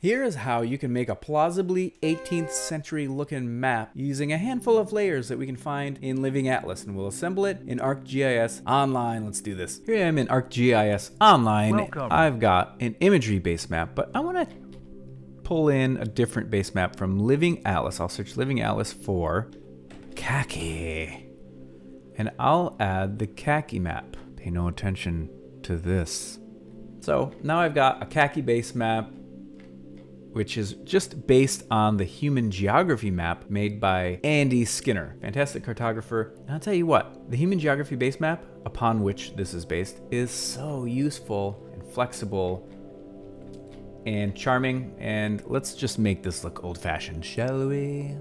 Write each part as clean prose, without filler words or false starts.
Here is how you can make a plausibly 18th century looking map using a handful of layers that we can find in Living Atlas, and we'll assemble it in ArcGIS Online. Let's do this. Here I am in ArcGIS Online. Welcome. I've got an imagery based map, but I want to pull in a different base map from Living Atlas. I'll search Living Atlas for khaki, and I'll add the khaki map. Pay no attention to this. So now I've got a khaki base map, which is just based on the Human Geography map made by Andy Skinner, fantastic cartographer. And I'll tell you what, the Human Geography base map, upon which this is based, is so useful and flexible and charming. And let's just make this look old-fashioned, shall we?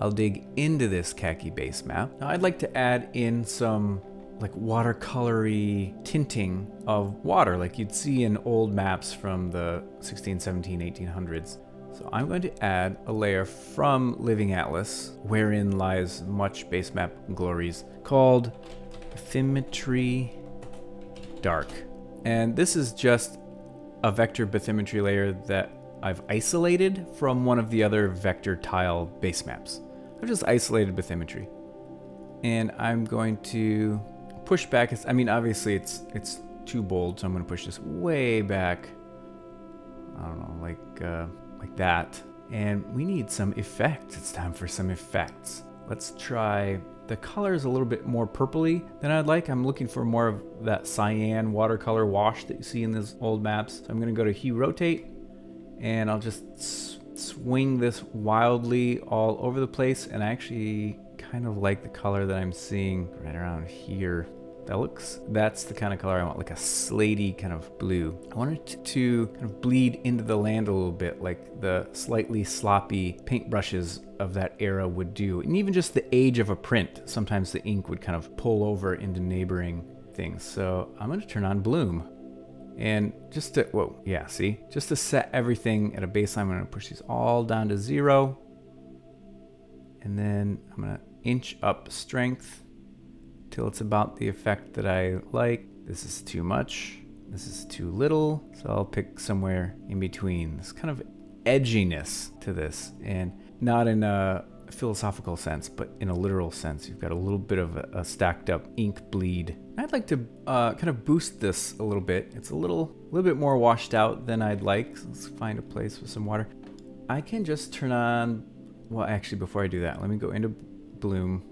I'll dig into this khaki base map. Now I'd like to add in some like watercolory tinting of water like you'd see in old maps from the 16, 17, 1800s. So I'm going to add a layer from Living Atlas, wherein lies much base map glories, called Bathymetry Dark. And this is just a vector bathymetry layer that I've isolated from one of the other vector tile base maps. I've just isolated bathymetry. And I'm going to push back. I mean, obviously it's too bold, so I'm gonna push this way back. I don't know, like that. And we need some effects. It's time for some effects. Let's try, the color is a little bit more purpley than I'd like. I'm looking for more of that cyan watercolor wash that you see in these old maps. So I'm gonna go to hue rotate, and I'll just swing this wildly all over the place. And I actually kind of like the color that I'm seeing right around here. That's the kind of color I want, like a slatey kind of blue. I want it to kind of bleed into the land a little bit, like the slightly sloppy paintbrushes of that era would do. And even just the age of a print, sometimes the ink would kind of pull over into neighboring things. So I'm gonna turn on bloom. And just to, whoa, yeah, see? Just to set everything at a baseline, I'm gonna push these all down to 0. And then I'm gonna inch up strength till it's about the effect that I like. This is too much, this is too little. So I'll pick somewhere in between. This kind of edginess to this, and not in a philosophical sense, but in a literal sense. You've got a little bit of a stacked up ink bleed. I'd like to kind of boost this a little bit. It's a little bit more washed out than I'd like. So let's find a place with some water. I can just turn on, well, actually, before I do that, let me go into bloom.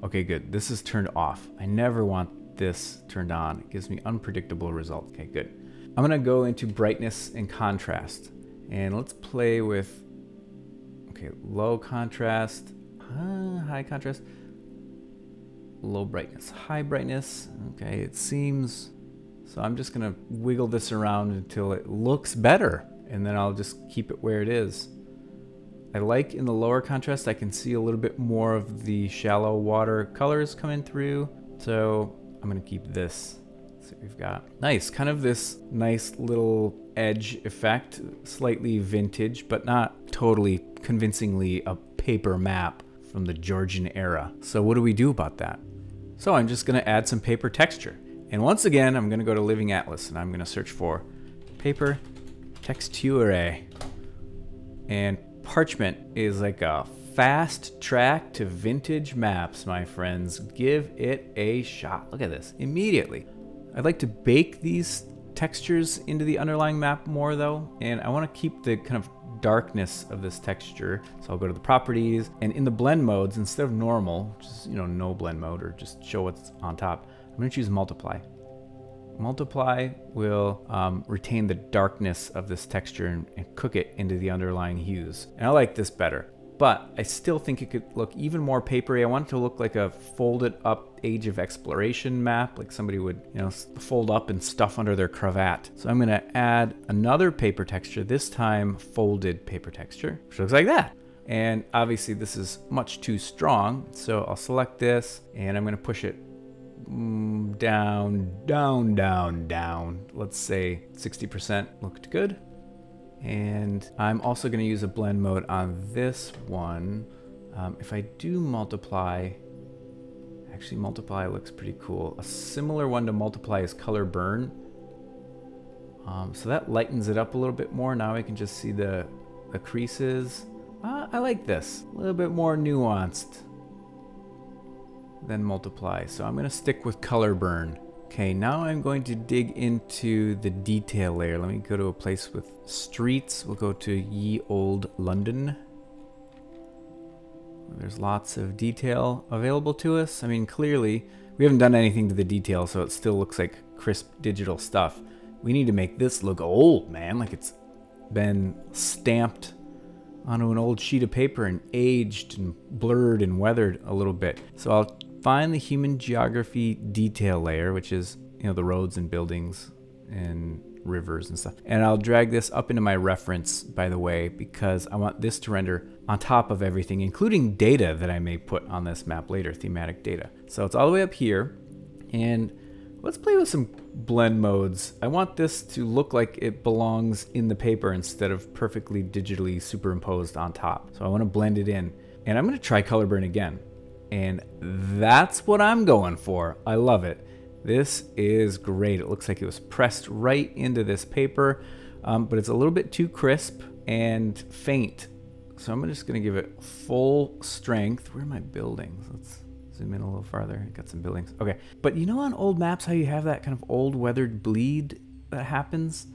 Okay, good. This is turned off. I never want this turned on. It gives me unpredictable results. Okay, good. I'm gonna go into brightness and contrast, and let's play with, okay, low contrast, high contrast, low brightness, high brightness. Okay, it seems, so I'm just gonna wiggle this around until it looks better, and then I'll just keep it where it is. I like in the lower contrast, I can see a little bit more of the shallow water colors coming through. So I'm gonna keep this. Let's see what we've got. Nice, kind of this nice little edge effect, slightly vintage, but not totally convincingly a paper map from the Georgian era. So what do we do about that? So I'm just gonna add some paper texture. And once again, I'm gonna go to Living Atlas, and I'm gonna search for paper texture. And parchment is like a fast track to vintage maps, my friends. Give it a shot. Look at this, immediately. I'd like to bake these textures into the underlying map more though, and I want to keep the kind of darkness of this texture. So I'll go to the properties, and in the blend modes, instead of normal, just, you know, no blend mode or just show what's on top, I'm going to choose multiply. Multiply will retain the darkness of this texture and cook it into the underlying hues. And I like this better, but I still think it could look even more papery. I want it to look like a folded up Age of Exploration map, like somebody would, you know, fold up and stuff under their cravat. So I'm gonna add another paper texture, this time folded paper texture, which looks like that. And obviously this is much too strong. So I'll select this, and I'm gonna push it down, down, down, down. Let's say 60% looked good. And I'm also gonna use a blend mode on this one. If I do multiply, actually multiply looks pretty cool. A similar one to multiply is color burn. So that lightens it up a little bit more. Now we can just see the creases. I like this. A little bit more nuanced than multiply. So I'm going to stick with color burn. Okay, now I'm going to dig into the detail layer. Let me go to a place with streets. We'll go to Ye Olde London. There's lots of detail available to us. I mean, clearly, we haven't done anything to the detail, so it still looks like crisp digital stuff. We need to make this look old, man, like it's been stamped onto an old sheet of paper and aged and blurred and weathered a little bit. So I'll find the Human Geography detail layer, which is, you know, the roads and buildings and rivers and stuff. And I'll drag this up into my reference, by the way, because I want this to render on top of everything, including data that I may put on this map later, thematic data. So it's all the way up here. And let's play with some blend modes. I want this to look like it belongs in the paper instead of perfectly digitally superimposed on top. So I want to blend it in. And I'm going to try color burn again. And that's what I'm going for. I love it. This is great. It looks like it was pressed right into this paper, but it's a little bit too crisp and faint. So I'm just going to give it full strength. Where are my buildings? Let's zoom in a little farther. I got some buildings. Okay. But you know on old maps how you have that kind of old weathered bleed that happens?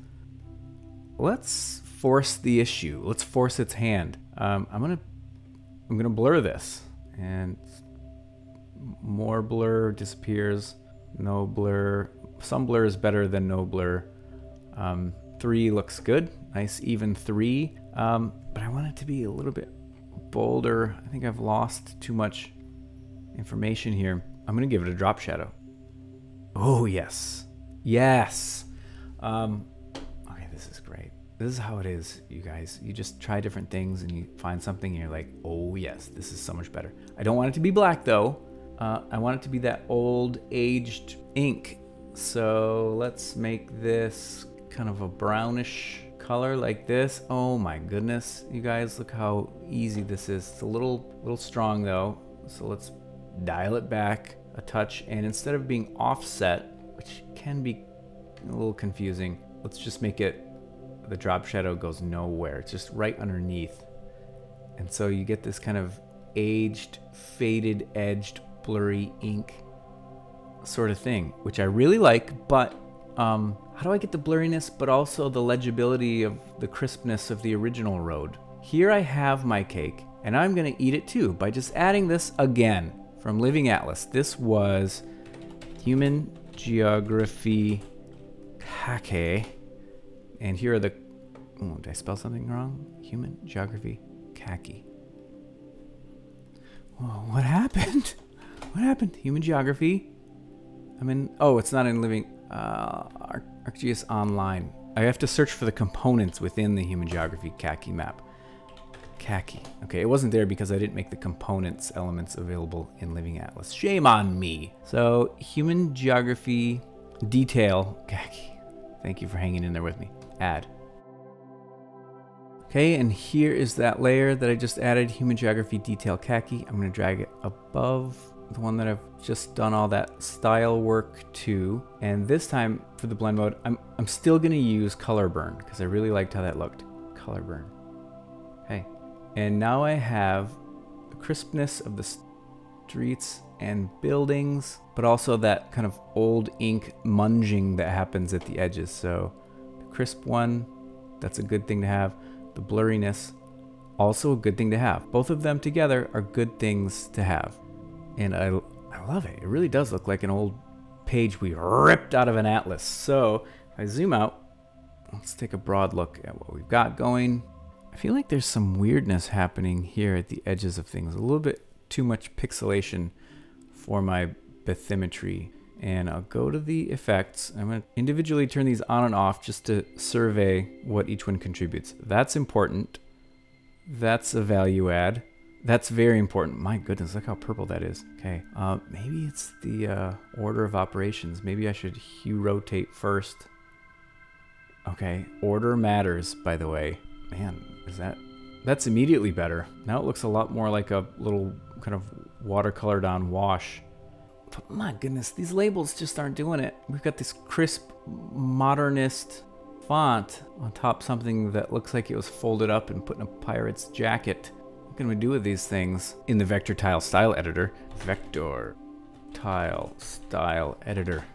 Let's force the issue. Let's force its hand. I'm going to blur this. And more blur disappears. No blur. Some blur is better than no blur. 3 looks good. Nice even 3. But I want it to be a little bit bolder. I think I've lost too much information here. I'm going to give it a drop shadow. Oh, yes. Yes. Okay, this is great. This is how it is, you guys. You just try different things and you find something and you're like, oh, yes, this is so much better. I don't want it to be black, though. I want it to be that old, aged ink. So let's make this kind of a brownish color like this. Oh my goodness, you guys, look how easy this is. It's a little strong though, so let's dial it back a touch, and instead of being offset, which can be a little confusing, let's just make it the drop shadow goes nowhere. It's just right underneath, and so you get this kind of aged, faded, edged, blurry ink sort of thing, which I really like. But how do I get the blurriness, but also the legibility of the crispness of the original road? Here I have my cake, and I'm going to eat it too by just adding this again from Living Atlas. This was Human Geography Kake. And here are the... Oh, did I spell something wrong? Human Geography Kake. Whoa, what happened? What happened? Human Geography? I mean... Oh, it's not in Living... ArcGIS Online. I have to search for the components within the Human Geography Kake map. Kake. Okay, it wasn't there because I didn't make the components elements available in Living Atlas. Shame on me. So, Human Geography Detail Kake. Thank you for hanging in there with me. Add. Okay, and here is that layer that I just added, Human Geography Detail Kake. I'm going to drag it above the one that I've just done all that style work to, and this time for the blend mode I'm still going to use color burn because I really liked how that looked. Color burn. Hey, and now I have the crispness of the streets and buildings, but also that kind of old ink munging that happens at the edges. So the crisp one, that's a good thing to have. The blurriness, also a good thing to have. Both of them together are good things to have. And I love it. It really does look like an old page we ripped out of an atlas. So if I zoom out, let's take a broad look at what we've got going. I feel like there's some weirdness happening here at the edges of things. A little bit too much pixelation for my bathymetry. And I'll go to the effects. I'm going to individually turn these on and off just to survey what each one contributes. That's important. That's a value add. That's very important. My goodness, look how purple that is. Okay, maybe it's the order of operations. Maybe I should hue rotate first. Okay, order matters, by the way. Man, is that... That's immediately better. Now it looks a lot more like a little kind of watercolored on wash. But my goodness, these labels just aren't doing it. We've got this crisp, modernist font on top of something that looks like it was folded up and put in a pirate's jacket. What can we do with these things in the Vector Tile Style Editor? Vector Tile Style Editor.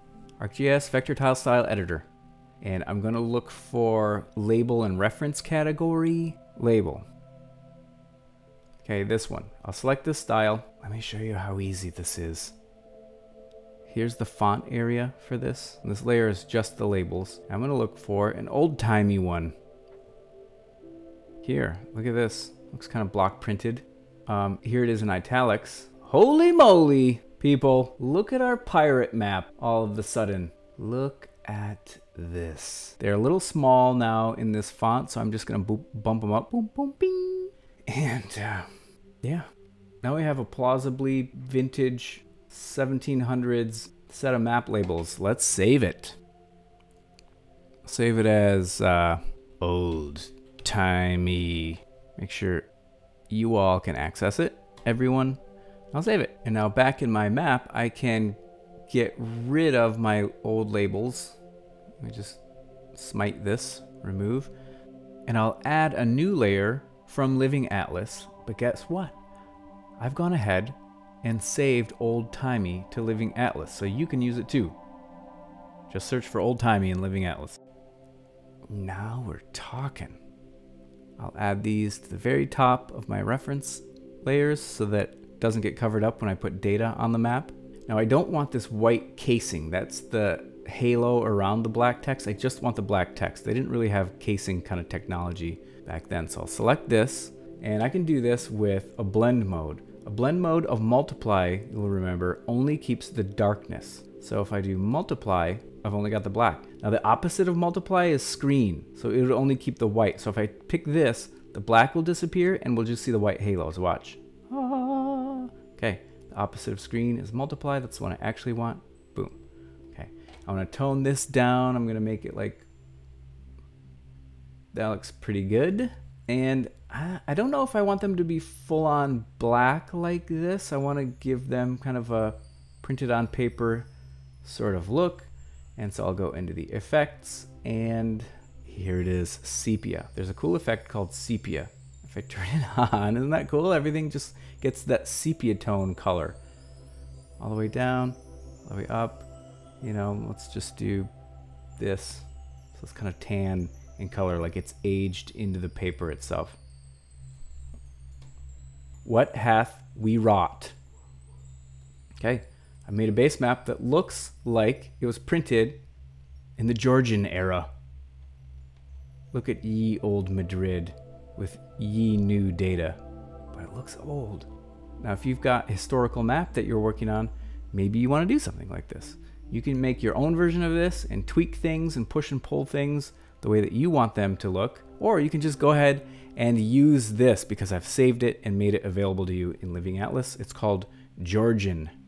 ArcGIS Vector Tile Style Editor. And I'm going to look for label and reference category. Label. Okay, this one. I'll select this style. Let me show you how easy this is. Here's the font area for this. And this layer is just the labels. I'm going to look for an old-timey one. Here, look at this. Looks kind of block printed. Here it is in italics. Holy moly, people. Look at our pirate map all of a sudden. Look at this. They're a little small now in this font, so I'm just going to bump them up. Boom, boom, bing. And yeah. Now we have a plausibly vintage 1700s set of map labels. Let's save it. Save it as old-timey. Make sure you all can access it, everyone. I'll save it. And now back in my map, I can get rid of my old labels. Let me just smite this, remove. And I'll add a new layer from Living Atlas. But guess what? I've gone ahead and saved Old Timey to Living Atlas, so you can use it too. Just search for Old Timey in Living Atlas. Now we're talking. I'll add these to the very top of my reference layers so that it doesn't get covered up when I put data on the map. Now I don't want this white casing. That's the halo around the black text. I just want the black text. They didn't really have casing kind of technology back then. So I'll select this, and I can do this with a blend mode. A blend mode of multiply, you'll remember, only keeps the darkness. So if I do multiply, I've only got the black. Now the opposite of multiply is screen, so it would only keep the white. So if I pick this, the black will disappear and we'll just see the white halos. Watch. Ah. Okay, the opposite of screen is multiply. That's the one I actually want. Boom. Okay, I want to tone this down. I'm going to make it like... That looks pretty good. And I don't know if I want them to be full-on black like this. I want to give them kind of a printed-on-paper sort of look. And so I'll go into the effects, and here it is, sepia. There's a cool effect called sepia. If I turn it on, isn't that cool? Everything just gets that sepia tone color. All the way down, all the way up. You know, let's just do this. So it's kind of tan in color, like it's aged into the paper itself. What hath we wrought? Okay, I made a base map that looks like it was printed in the Georgian era. Look at ye old Madrid with ye new data, but it looks old. Now, if you've got a historical map that you're working on, maybe you want to do something like this. You can make your own version of this and tweak things and push and pull things the way that you want them to look, or you can just go ahead and use this because I've saved it and made it available to you in Living Atlas. It's called Georgian.